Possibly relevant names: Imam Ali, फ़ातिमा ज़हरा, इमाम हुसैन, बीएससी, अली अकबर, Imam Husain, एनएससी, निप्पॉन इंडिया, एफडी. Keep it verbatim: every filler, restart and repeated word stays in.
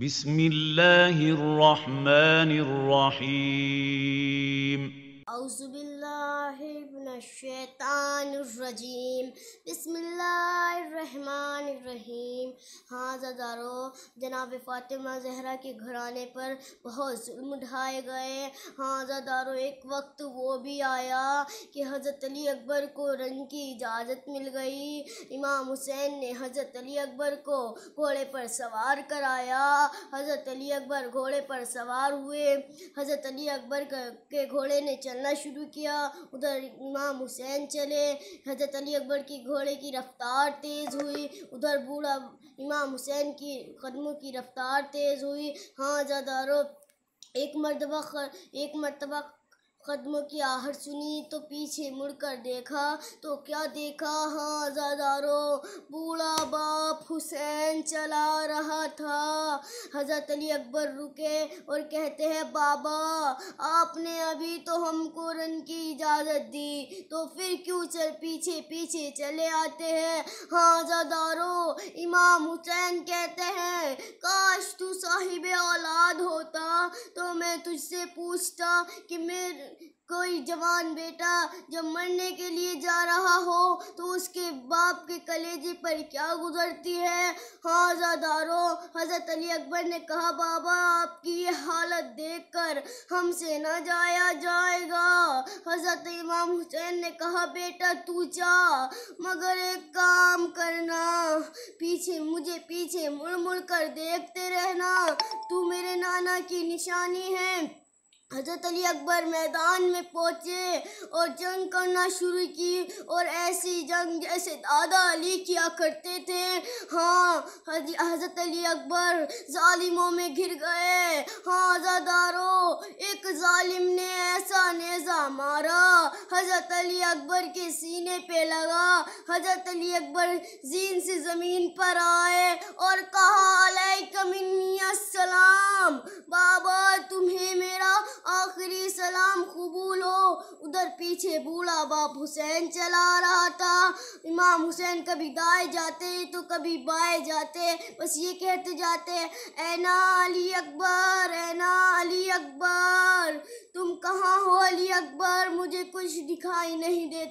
बिस्मिल्लाहिर्रहमानिर्रहीम औज़ुबिल्लाहिमिनश्शैतानिर्रजीम बिस्मिल्लाहिर्रहमानिर्रहीम। हाँ ज़ादारो, जनाब फ़ातिमा ज़हरा के घराने पर बहुत जुल्म ढाए गए। हाँ ज़ादारो, एक वक्त वो भी आया कि हज़रत अली अकबर को रंग की इजाज़त मिल गई। इमाम हुसैन ने हज़रत अली अकबर को घोड़े पर सवार कराया। हज़रत अली अकबर घोड़े पर सवार हुए। हज़रत अली अकबर के घोड़े ने चलना शुरू किया। उधर इमाम हुसैन चले। हज़रत अली अकबर की घोड़े की रफ्तार तेज़ हुई। उधर बूढ़ा इमाम हुसैन की कदमों की रफ्तार तेज़ हुई। हाँ ज़ादारो, एक मरतबा एक मरतबा कदमों की आहट सुनी तो पीछे मुड़कर देखा तो क्या देखा? हाँ ज़ादारो, बूढ़ा बाप हुसैन चला रहा था। हज़रत अली अकबर रुके और कहते हैं, बाबा आपने अभी तो हमको रन की इजाज़त दी, तो फिर क्यों चल पीछे पीछे चले आते हैं? हाँ ज़ादारो, इमाम हुसैन कहते हैं, काश तू साहिब औलाद होता तो मैं तुझसे पूछता कि मेरे कोई जवान बेटा जब मरने के लिए जा रहा हो तो उसके बाप के कलेजे पर क्या गुजरती है। हाँ ज़ादारो, हज़रत अली अकबर ने कहा, बाबा आपकी ये हालत देखकर हमसे ना जाया जाएगा। हज़रत इमाम हुसैन ने कहा, बेटा तू जा, मगर एक काम करना, पीछे मुझे पीछे मुड़ मुड़ कर देखते रहना, तू मेरे नाना की निशानी है। हज़रत अली अकबर मैदान में पहुँचे और जंग करना शुरू की, और ऐसी जंग जैसे दादा अली किया करते थे। हाँ, हज़रत अली अकबर जालिमों में घिर गए। हाँ ज़ादारो, एक जालिम ने ऐसा नेज़ा मारा हज़रत अली अकबर के सीने पे लगा। हज़रत अली अकबर जीन से ज़मीन पर आए और कहा, अलैकुम अस्सलाम, बाबा तुम्हें मेरा आखिरी सलाम कबूल हो। उधर पीछे बूढ़ा बाप हुसैन चला रहा था। इमाम हुसैन कभी दाएं जाते तो कभी बाएं जाते, बस ये कहते जाते, ऐना अली अकबर, ऐना अली अकबर, तुम कहाँ हो अली अकबर, मुझे कुछ दिखाई नहीं देता।